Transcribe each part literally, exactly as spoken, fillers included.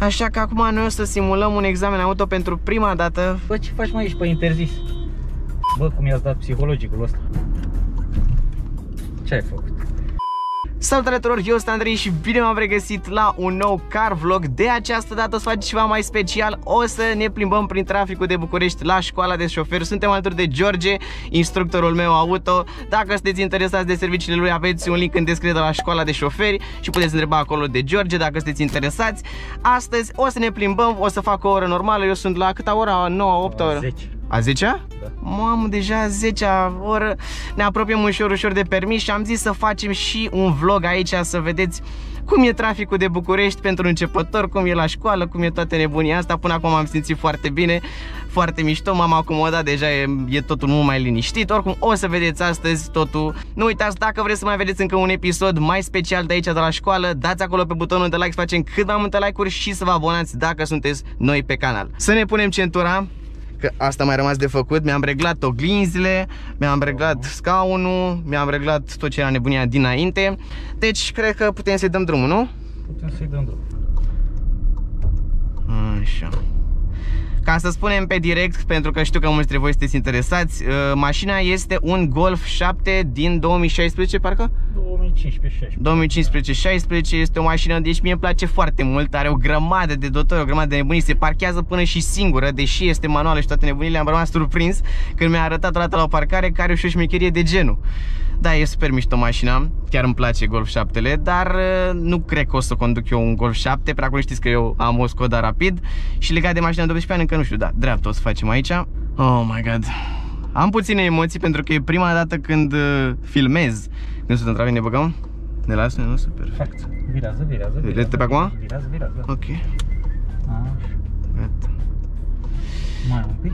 Așa că acum noi o să simulăm un examen auto pentru prima dată. Bă, ce faci mai aici pe interzis? Bă, cum i-ați dat psihologicul ăsta? Ce ai făcut? Salutare tuturor, eu sunt Andrei și bine m-am regăsit la un nou car vlog. De această dată o să facem ceva mai special. O să ne plimbăm prin traficul de București la școala de șofer. Suntem alături de George, instructorul meu auto. Dacă sunteți interesați de serviciile lui, aveți un link în descriere la școala de șoferi și puteți întreba acolo de George dacă sunteți interesați. Astăzi o să ne plimbăm, o să fac o oră normală. Eu sunt la câta ora? nouă, opt ora? zece. A zecea? Da. Mamă, deja a zecea oră. Ne apropiem ușor, ușor de permis și am zis să facem și un vlog aici, să vedeți cum e traficul de București pentru începători, cum e la școală, cum e toate nebunia asta. Până acum m-am simțit foarte bine, foarte mișto, m-am acomodat, deja e, e totul mult mai liniștit. Oricum o să vedeți astăzi totul. Nu uitați, dacă vreți să mai vedeți încă un episod mai special de aici, de la școală, dați acolo pe butonul de like să facem cât mai multe like-uri și să vă abonați dacă sunteți noi pe canal. Să ne punem centura, că asta mai a rămas de făcut. Mi-am reglat oglinzile, mi-am reglat scaunul, mi-am reglat tot ce era nebunia dinainte. Deci cred că putem să-i dăm drumul, nu? Putem să-i dăm drumul. Așa. Ca să spunem pe direct, pentru că știu că mulți dintre voi sunteți interesați, mașina este un Golf șapte din două mii șaisprezece, parcă? două mii cincisprezece șaisprezece. Este o mașină, deci mie îmi place foarte mult, are o grămadă de dotări, o grămadă de nebunii, se parchează până și singură, deși este manuală și toate nebunile. Am rămas surprins când mi-a arătat o dată la o parcare care și o șmecherie de genul. Da, e super mișto mașina, chiar îmi place Golf șaptele, dar nu cred că o să conduc eu un Golf șapte, prea acum știți că eu am o Skoda Rapid și legat de mașina de optsprezece ani încă nu știu, da, dreapta o să facem aici. Oh my god, am puține emoții pentru că e prima dată când filmez. Nu sunt într-avine, ne băgăm? Ne lasă, ne lasă, perfect. Virează, virează, virează. Vedeți pe acum? Virează, virează. Ok. Așa. Gata. Mai un pic.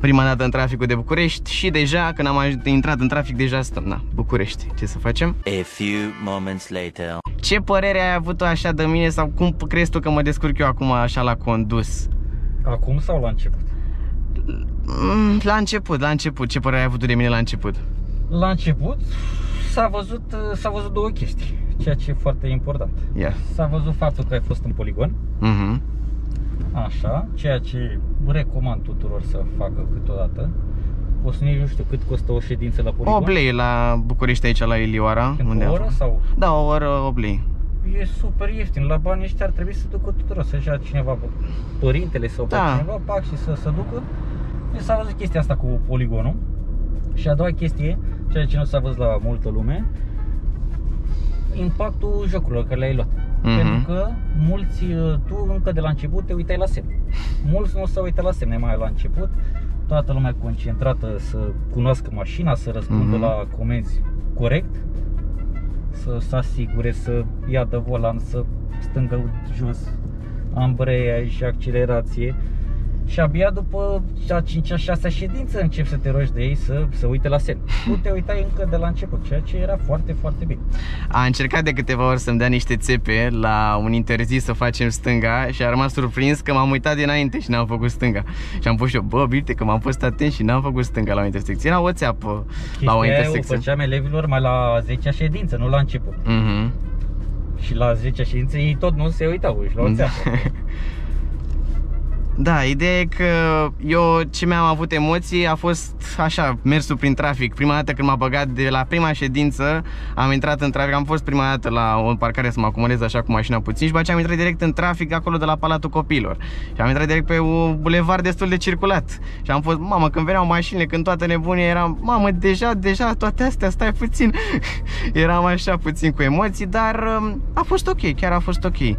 Prima dată în traficul de București și deja când am intrat în trafic deja stăm, na, București. Ce să facem? A few moments later. Ce părere ai avut-o așa de mine sau cum crezi tu că mă descurc eu acum așa la condus? Acum sau la început? La început, la început. Ce părere ai avut de mine la început? La început s-a văzut, s-a văzut două chestii, ceea ce e foarte important. Yeah. S-a văzut faptul că ai fost în poligon. Mhm. Uh-huh. Așa, ceea ce recomand tuturor să facă câteodată. O să nici nu știu cât costă o ședință la poligon. opt lei la București aici, la Ilioara. Unde o oră sau? Da, o oră opt lei. E super ieftin, la banii ăștia ar trebui să ducă tuturor, să-și ia cineva, părintele sau da. Cineva, pac și să se ducă. S-a văzut chestia asta cu poligonul. Și a doua chestie, ceea ce nu s-a văzut la multă lume, impactul jocurilor care le-ai luat. Mm-hmm. Pentru că mulți, tu încă de la început te uitai la semne. Mulți nu se uită la semne mai la început. Toată lumea concentrată să cunoască mașina, să răspundă mm-hmm. la comenzi corect, să se asigure, să ia de volan, să stângă jos, ambreiaj și accelerație. Și abia după a cincea, a șasea ședință începi să te rogi de ei să, să uite la semn. Nu te uitai încă de la început, ceea ce era foarte, foarte bine. A încercat de câteva ori să-mi dea niște țepe la un interzis să facem stânga și a rămas surprins că m-am uitat dinainte și n-am făcut stânga. Și am pus și eu, bă, uite că m-am fost atent și n-am făcut stânga la o intersecție. Era o țeapă la o intersecție. O făceam elevilor mai la zecea ședință, nu la început. Mm-hmm. Și la zecea ședință ei tot nu se uitau, și la o țeapă. Da, ideea e că eu ce mi-am avut emoții a fost așa, mersul prin trafic. Prima dată când m-a băgat de la prima ședință, am intrat în trafic, am fost prima dată la o parcare să mă acomodez așa cu mașina puțin și după aceea am intrat direct în trafic acolo de la Palatul Copilor. Și am intrat direct pe un bulevard destul de circulat. Și am fost, mamă, când veneau mașinile, când toate nebunie, eram, mamă, deja, deja toate astea, stai puțin. Eram așa puțin cu emoții, dar a fost ok, chiar a fost ok.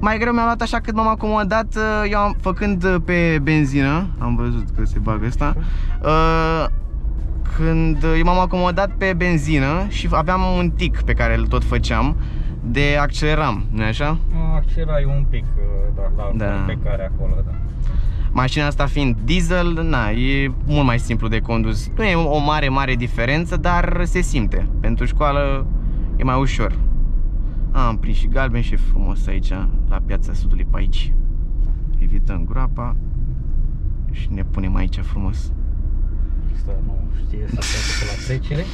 Mai greu mi-am luat așa cât m-am acomodat. Eu am, făcând pe benzină, am văzut că se bagă asta. Când eu m-am acomodat pe benzină și aveam un tic pe care îl tot făceam de acceleram, nu-i așa? Accelerai un pic, da, la da. Pe care acolo, da. Mașina asta fiind diesel, na, e mult mai simplu de condus. Nu e o mare, mare diferență, dar se simte. Pentru școală e mai ușor. A, am prins și galben și e frumos aici, la Piața Sudului, pe aici. Evităm groapa și ne punem aici frumos. Asta nu știe să facă la trecere.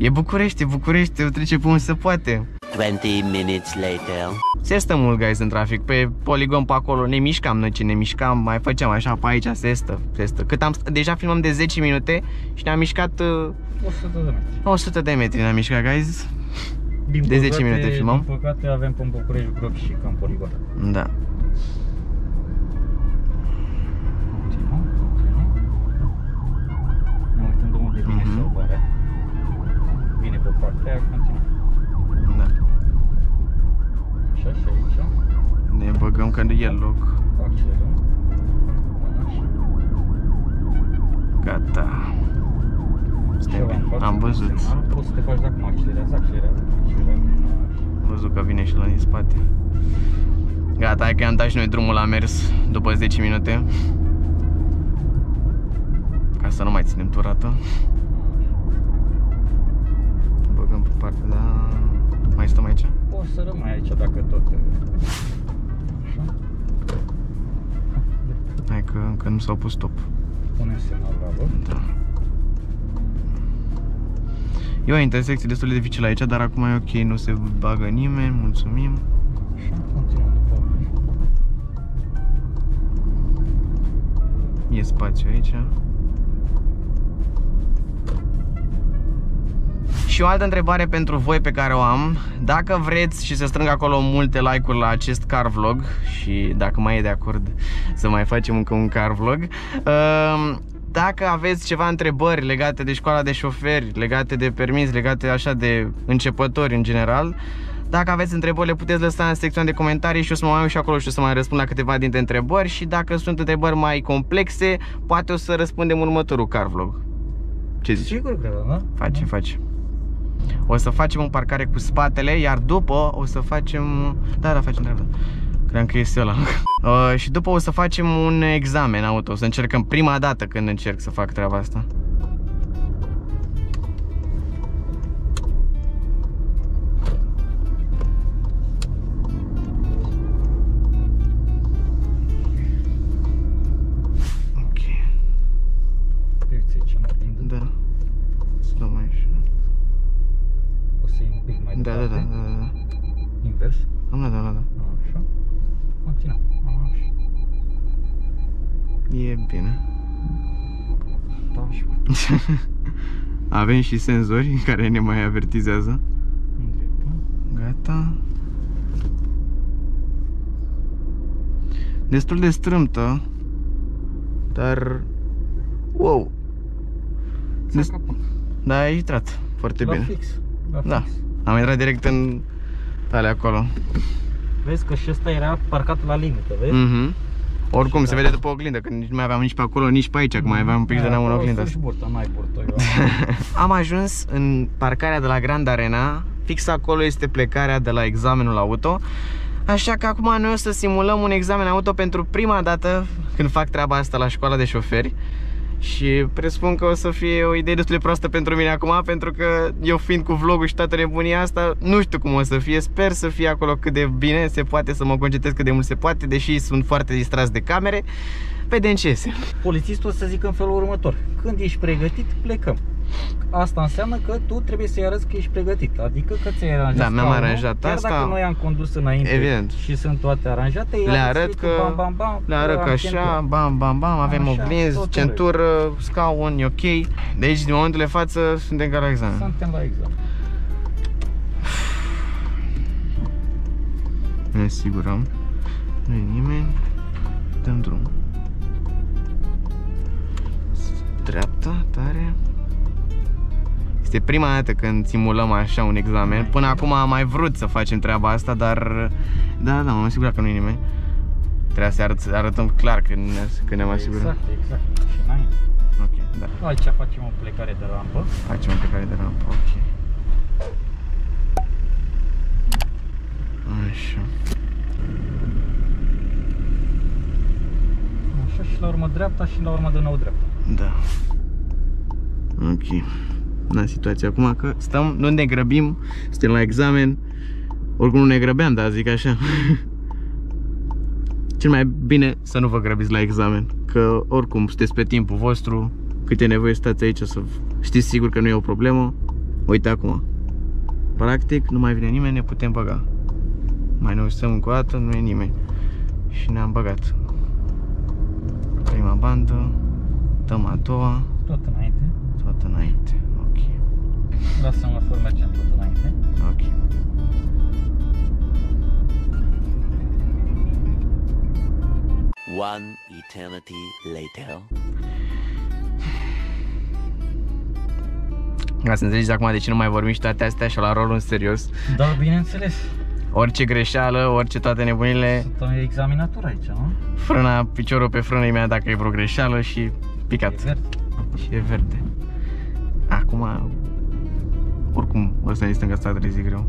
E București, e București, trece pe unde se poate. twenty minutes later. Se stă mult, guys, în trafic. Pe poligon pe acolo ne mișcam noi ce ne mișcam, mai făceam așa pe aici, se stă, se stă. Cât am stă, deja filmăm de zece minute și ne-am mișcat o sută de metri. o sută de metri ne-am mișcat, guys. Din de păcate, zece minute filmăm. Din păcate avem pe București gropi și cam poligon. Da. Partea, da. Așa, așa, așa. Ne băgăm că nu e loc. Accelerăm. Gata. Suntem bine. Am văzut. Poți să te faci dacă mă accelerează, accelerează, accelerează. Am văzut că vine și la din spate. Gata, hai că i-am dat și noi drumul la mers după zece minute. Ca să nu mai ținem turată. Parte, da. Mai stăm aici? O să rămâi aici dacă tot. Așa. Hai că încă nu s-au pus stop. Punem semnal la loc. Da. E o intersecție destul de dificilă aici, dar acum e ok, nu se bagă nimeni, mulțumim. Așa, continuăm după. E spațiu aici. Și o altă întrebare pentru voi pe care o am, dacă vreți și se strâng acolo multe like-uri la acest car vlog și dacă mai e de acord să mai facem încă un car vlog, dacă aveți ceva întrebări legate de școala de șoferi, legate de permis, legate așa de începători în general, dacă aveți întrebări le puteți lăsa în secțiunea de comentarii și o să mă mai uit și acolo și o să mai răspund la câteva dintre întrebări și dacă sunt întrebări mai complexe, poate o să răspundem în următorul car vlog. Ce zici? Sigur că da, da? Facem, facem. O să facem o parcare cu spatele, iar după o să facem... Da, da, facem treaba. Cream că este ăla. Uh, și după o să facem un examen auto, o să încercăm prima dată când încerc să fac treaba asta. Da, da, da, da. Invers? Da, da, da, da. Așa. Continuăm. Așa. E bine. Da, și avem și senzori care ne mai avertizează. Gata. Destul de strâmtă. Dar... Wow! Dest... Da, e intrat foarte la bine. Fix. La da. Fix. Am intrat direct în tale acolo. Vezi că și ăsta era parcat la limită, vezi? Mm-hmm. Oricum, și se da. Vede după oglindă, că nici nu mai aveam nici pe acolo, nici pe aici, că mai aveam un pic de neam în oglindă. Burtă, n-ai burtă, eu am. Am ajuns în parcarea de la Grand Arena, fix acolo este plecarea de la examenul auto. Așa că acum noi o să simulăm un examen auto pentru prima dată când fac treaba asta la școala de șoferi. Și presupun că o să fie o idee destul de proastă pentru mine acum, pentru că eu fiind cu vlogul și toată nebunia asta, nu știu cum o să fie, sper să fie acolo cât de bine se poate, să mă concentrez cât de mult se poate, deși sunt foarte distras de camere. Vedem ce este. Polițistul o să zică în felul următor: când ești pregătit, plecăm. Asta înseamnă că tu trebuie să-i arăți că ești pregătit, adică că ți-ai aranjat. Da, mi-am aranjat chiar asta. Chiar dacă noi am condus înainte, evident. Și sunt toate aranjate, le arăt că, bam, bam, bam, le arăt că așa, bam, bam, bam, avem oglinzi, centură, scaun, e ok. Deci, din momentul de față, suntem ca la examen. Suntem la examen. Ne asigurăm, nu e nimeni, dăm drum. Dreapta, tare. Este prima dată când simulăm așa un examen. Până acum am mai vrut să facem treaba asta, dar... Da, da, m-am asigurat că nu-i nimeni. Trebuia să arăt, arătăm clar că ne-am ne asigurat. Exact, exact. Și înainte. Ok, da. Aici facem o plecare de rampă. Facem o plecare de rampă, ok. Așa. Așa și la urmă dreapta și la urmă de nou dreapta. Da. Ok. Na, situația acum că stăm, nu ne grăbim, suntem la examen. Oricum nu ne grăbeam, dar zic așa. Cel mai bine să nu vă grăbiți la examen, că oricum sunteți pe timpul vostru. Cât e nevoie stați aici, să știți sigur că nu e o problemă. Uite acum. Practic nu mai vine nimeni, ne putem băga. Mai ne uităm încă o dată, nu e nimeni. Și ne-am băgat. Prima bandă, dăm a doua. Tot înainte. Tot înainte, ok. Lasă-mă să mergem tot înainte. Ok. One eternity later. Ca să înțelegeți acum de ce nu mai vorbim și toate astea și la rolul în serios. Da, bineînțeles. Orice greșeală, orice toate nebunile. Sunt o examinatură aici, nu? Frâna, piciorul pe frână e mea dacă e vreo greșeală și picat. E verde. Și e verde. Acum, oricum, ăsta e stânga, asta trezi greu.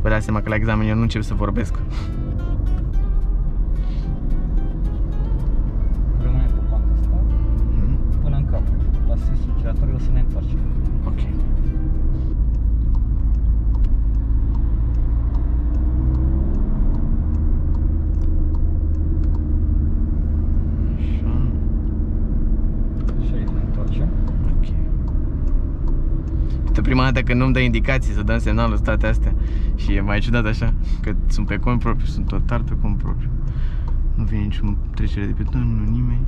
Vă dați seama că la examen eu nu încep să vorbesc. O să ne întoarcem. Ok. Așa. Și aici ne întoarcem. Ok. Este prima dată când nu-mi dă indicații să dăm semnalul, toate astea. Și e mai ciudat așa, că sunt pe cont propriu, sunt total pe cont propriu. Nu vine niciun trecere de pietoni, nu nimeni.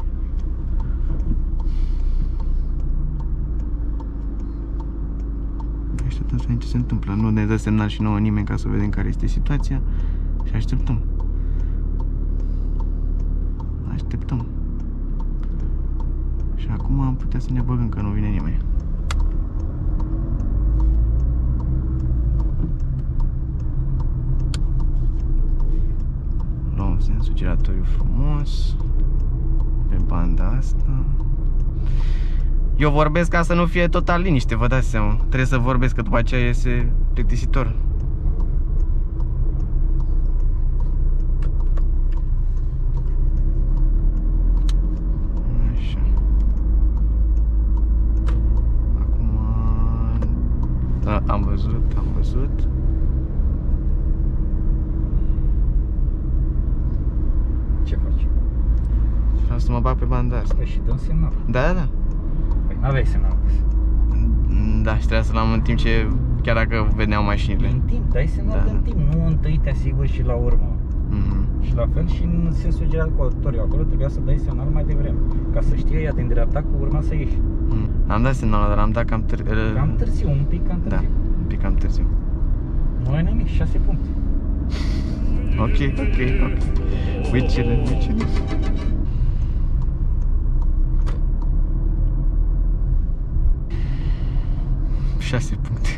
Așteptăm să vedem ce se întâmplă. Nu ne dă semnal și nouă nimeni ca să vedem care este situația. Și așteptăm. Așteptăm. Și acum am putea să ne băgăm, că nu vine nimeni. Luăm sensul giratoriu frumos. Pe banda asta. Eu vorbesc ca să nu fie total liniște, vă dați seama. Trebuie să vorbesc, că după aceea iese plictisitor. Așa. Acum... Da, am văzut, am văzut. Ce faci? Vreau să mă bag pe banda asta. Păi și dă un semnal. Da, da, da. Aveai semnal. Da, și trebuia să-l am în timp ce, chiar dacă vedeam mașinile. În timp, dai semnal da. În timp, nu întâi te asiguri și la urmă. Mm-hmm. Și la fel și în sensul giratoriu, acolo trebuia să dai semnal mai devreme, ca să știe ea din dreapta că urma să ieși. Mm. Am dat semnal, dar am dat cam târziu. Cam târziu, un pic cam târziu. Da, un pic cam târziu. Nu ai nimic, șase puncte. Ok, ok, ok. Uite-le, uite-le. șase puncte.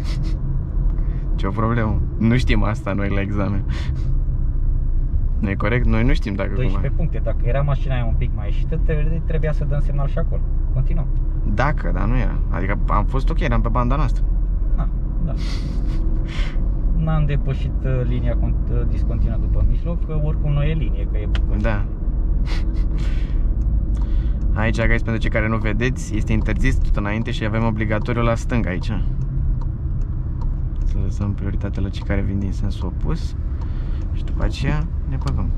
Ce o problemă. Nu știm asta noi la examen. Nu e corect? Noi nu știm dacă doisprezece puncte. Dacă era mașina aia un pic mai ieșită, trebuia să dăm semnal și acolo. Continuăm. Dacă, dar nu era. Adică am fost ok, eram pe banda noastră. Da, da. N-am depășit linia discontinuă după mijloc, că oricum nu e linie, că e bucurie. Da. Aici, guys, pentru cei care nu vedeți, este interzis tot înainte și avem obligatoriu la stânga aici. Să lăsăm prioritatea la cei care vin din sensul opus și după aceea ne băgăm.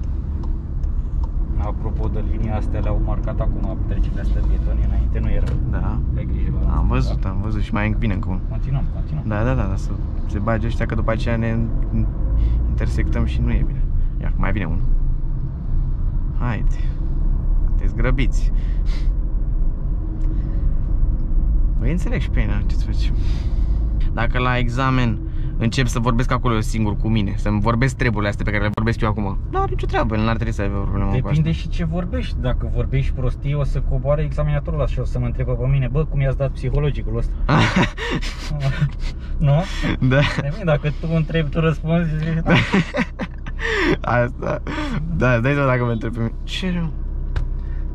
Apropo de linia astea, le-au marcat acum trecerile astea pietonii înainte, nu erau. Da. Ai grijă la am văzut, da. Am văzut și mai vine încă unul. Continuăm, continuăm. Da, da, da, da, să se bage ăștia că după aceea ne intersectăm și nu e bine. Ia, mai vine unul. Haide. Te zgrăbiți. Păi înțeleg și pe mine ce facem. Dacă la examen încep să vorbesc acolo singur cu mine, să-mi vorbesc treburile astea pe care le vorbesc eu acum, nu are nicio treabă, n-ar trebui să ai o problemă. Depinde și ce vorbești. Dacă vorbești prostii, o să coboare examinatorul ăla și o să mă întrebe pe mine, bă, cum i-ați dat psihologicul ăsta? Nu? Da. Dacă tu întrebi, tu răspunzi. Asta. Da, dai-o dacă mă întrebi pe mine. Ce rău?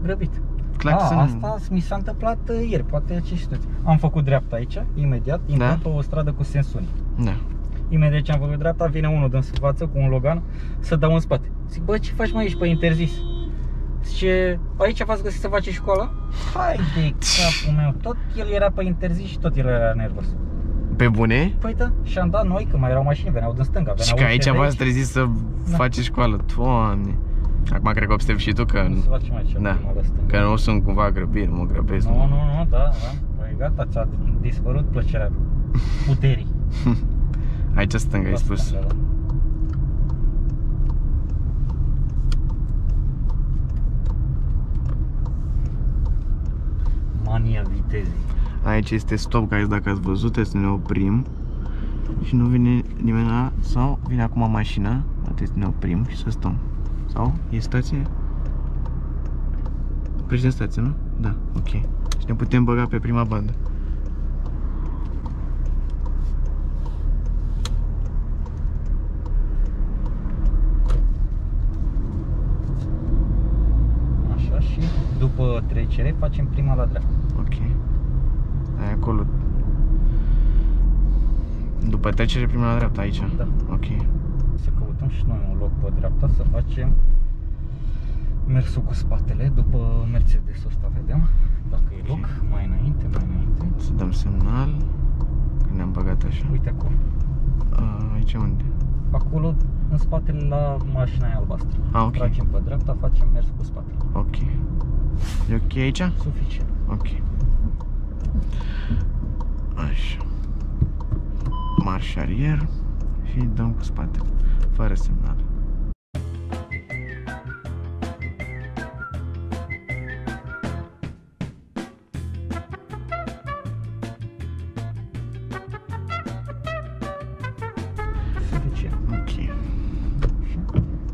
Grăbit. A, asta mi s-a întâmplat ieri, poate ce știți. Am făcut dreapta aici, imediat, intrat pe o stradă cu sens unic. Da. Imediat ce am făcut dreapta, vine unul din față cu un Logan să dau în spate. Zic, bă, ce faci mai aici pe interzis? Zice, aici v-ați găsit să faceți școala? Hai de capul meu, tot el era pe interzis și tot el era nervos. Pe bune? Păi da, și am dat noi, că mai erau mașini, veneau din stânga. Și că aici v-ați trezit să faceți școală, Doamne. Acum cred că observi și tu că nu, da, că nu sunt cumva grăbit, mă grăbesc. Nu, nu, nu, da, da. Păi gata, ți-a dispărut plăcerea puterii. Aici stânga, ai spus. Mania vitezei. Aici este stop, guys, dacă ați văzut, trebuie să ne oprim. Și nu vine nimeni la... sau vine acum mașina, trebuie să ne oprim și să stăm. Sau e stație? Prești în stație, nu? Da, ok. Și ne putem băga pe prima bandă. Așa, și după trecere facem prima la dreapta. Ok. Aia acolo. După trecere prima la dreapta, aici? Da. Ok. Să căutăm și noi un loc pe dreapta, să facem mersul cu spatele, după Mercedes-ul ăsta, vedem dacă e loc, mai înainte, mai înainte. Să dăm semnal, că ne-am băgat așa. Uite acolo. A, aici unde? Acolo, în spatele la mașina aia albastră. A, ok. Tragem pe dreapta, facem mersul cu spatele. Ok. E ok aici? Suficient. Ok. Așa. Marș arier și dăm cu spatele, fără semnal.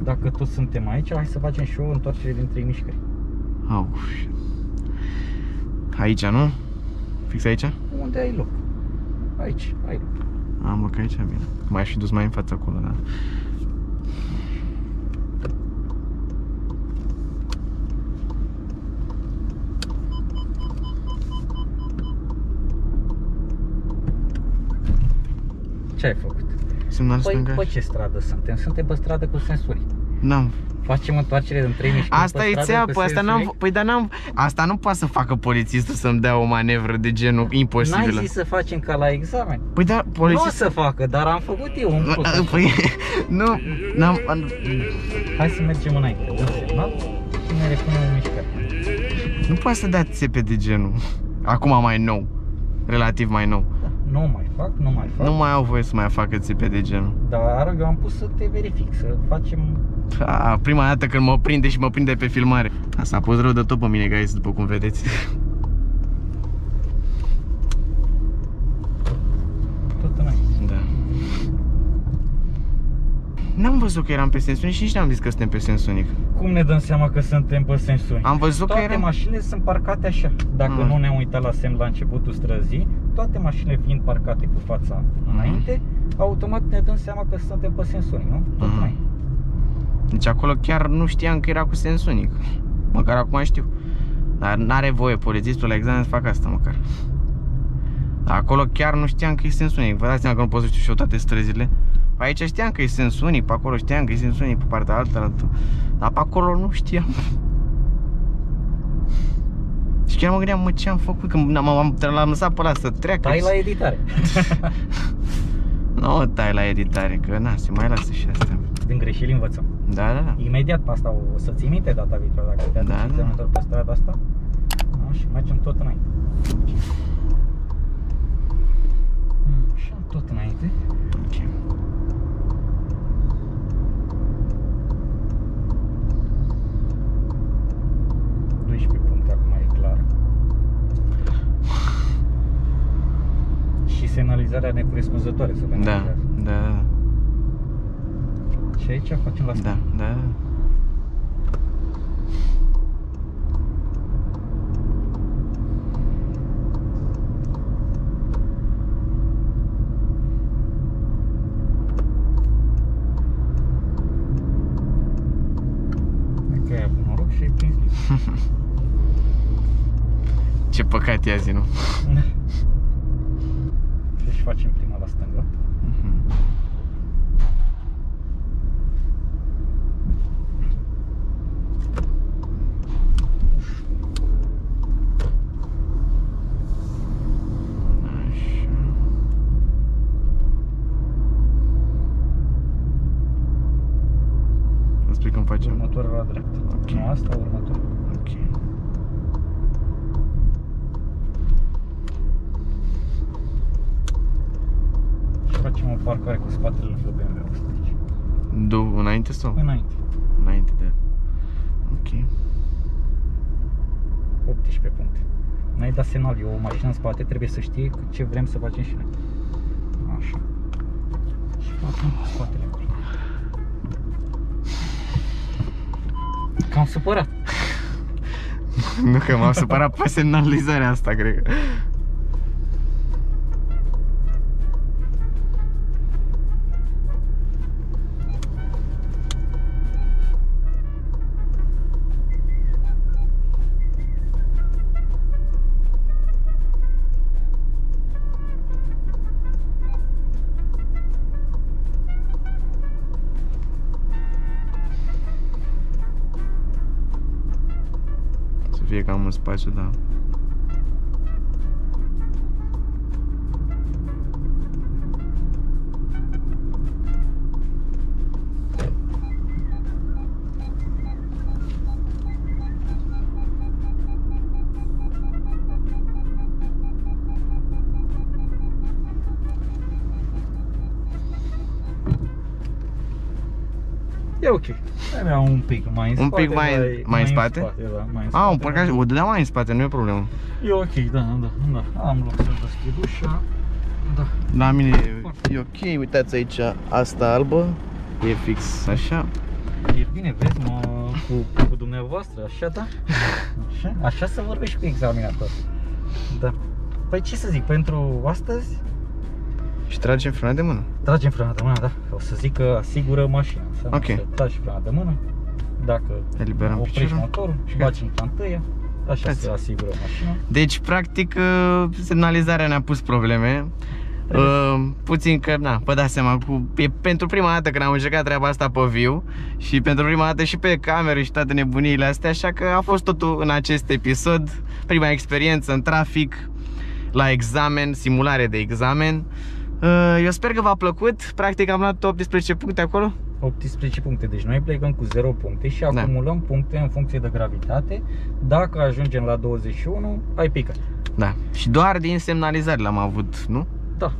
Dacă toți suntem aici, hai să facem și o întoarcere din trei mișcări. Au. Aici, nu? Fix aici? Unde ai loc? Aici, ai loc. Am loc aici, bine. Mai aș fi dus mai în fața acolo, da. Ce ai făcut? Semnal stânga. Păi, pe ce stradă suntem? Suntem pe stradă cu sensuri. N-am. Facem întoarcere din trei mișcări. Asta e țeapă, asta n-am. Păi dar n-am. Asta nu poate să facă polițistul să-mi dea o manevră de genul imposibilă. N-ai zis să facem ca la examen. Păi da, polițist. Nu o să facă, dar am făcut eu un plus. Păi, nu, n-am. Hai să mergem înainte. Dăm semnal și ne repunem în mișcare. Nu poate să dea țepe de genul. Acum mai nou. Relativ mai nou. Nu mai fac, nu mai fac. Nu mai au voie să mai facă țipe de genul. Dar eu am pus să te verific, să facem... A, prima dată când mă prinde și mă prinde pe filmare. Asta a pus rău de tot pe mine, guys, după cum vedeți. Tot înainte. Da. N-am văzut că eram pe sens unic și nici n-am zis că suntem pe sens unic. Cum ne dăm seama că suntem pe sens unic? Am văzut toate că eram... mașinile sunt parcate așa. Dacă mm. nu ne-am uitat la semn la începutul străzii, toate mașinile fiind parcate cu fața mm. înainte, automat ne dăm seama că suntem pe sens unic, nu? Tot mm. Deci acolo chiar nu știam că era cu sens unic. Măcar acum știu. Dar n-are voie polițistul la examen să facă asta măcar. Dar acolo chiar nu știam că e sens unic. Vă dați seama că nu pot să știu și eu toate străzile. Aici știam că e sens unic, pe acolo știam că e sens unic, pe partea altă, dar pe acolo nu știam. Și chiar mă gândeam, mă, ce am făcut, că l-am lăsat pe ăla să treacă. Tai la editare. Nu tai la editare, că na, se mai lasă și astea. Din greșeli învățăm. Da, da, da. Imediat pe asta o să ții minte data viitoare, dacă te aduci da, da. Pe strada asta. Da, și mergem tot înainte. Așa, tot înainte. Okay. douăsprezece puncte acum e clar. Și semnalizarea necorespunzătoare să vedem. Da, da, da. Și aici facem la stânga. Da, da. Ce păcat e azi, nu? Și facem prima la stânga. Mm-hmm. Vă spui cum facem. Următoarea la dreapta. Okay. Nu asta, următoarea. Ok. Facem o parcare cu spatele la B M W. Du înainte sau? Înainte. Înainte de. Ok. optsprezece puncte. N-ai dat semnal, e o mașină în spate, trebuie să știi ce vrem să facem și noi. Așa. Și facem cu spatele acolo. Că am supărat. Nu că m-am supărat pe semnalizarea asta, cred că. Fie cam un spațiu, da. E ok. Era un pic mai în spate. Un pic mai, mai, mai, mai în spate? În spate, da, mai în spate. Ah, un parcaj, o dădeam mai în spate, nu e problemă. E ok, da, da, da. Am loc să deschid ușa. Da. La mine e, e ok, uitați aici, asta albă. E fix așa. E bine, vezi, mă, cu, cu dumneavoastră, așa, da? Așa? Așa să vorbești cu examinator. Da. Păi ce să zic, pentru astăzi? Și tragem frâna de mână. Tragem frâna de mână, da. O să zic că asigură mașina. Ok. Să tragi frâna de mână. Dacă eliberăm oprești motorul și baci în cantâia, așa se asigură mașina. Deci, practic, semnalizarea ne-a pus probleme. Uh, puțin că, na, vă dați seama, cu, e pentru prima dată când am încercat treaba asta pe viu și pentru prima dată și pe cameră și toate nebuniile astea, așa că a fost totul în acest episod. Prima experiență în trafic, la examen, simulare de examen. Eu sper că v-a plăcut, practic am luat optsprezece puncte acolo. optsprezece puncte, deci noi plecăm cu zero puncte și acumulăm da. puncte în funcție de gravitate. Dacă ajungem la douăzeci și unu, ai picat. Da, și doar din semnalizări l-am avut, nu? Da,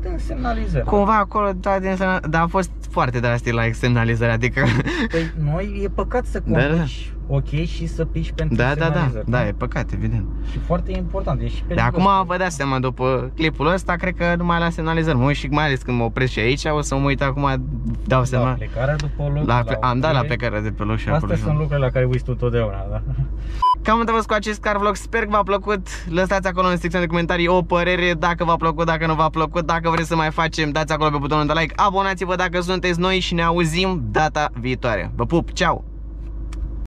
din semnalizări. Cumva acolo, da, din semnalizări, dar a fost foarte drastic la semnalizări, adică... Păi noi e păcat să conduci. Da. Ok, și să pici pentru da, da, da, da, da, e păcat, evident. Și foarte important, e și pe. De acum vă dați seama, după clipul ăsta, cred că numai la semnalizări mă uit și mai ales când mă opresc și aici, o să mă uit acum, dau seama. La plecarea după loc, la ple la am dat la plecarea de pe loc și astea acolo. Astea sunt lucrurile la care uiți tu totdeauna, da? Cam atât cu acest car vlog, sper că v-a plăcut. Lăsați acolo în secțiunea de comentarii o părere dacă v-a plăcut, dacă nu v-a plăcut, dacă vreți să mai facem, dați acolo pe butonul de like, abonați-vă dacă sunteți noi și ne auzim data viitoare. Vă pup, ceau!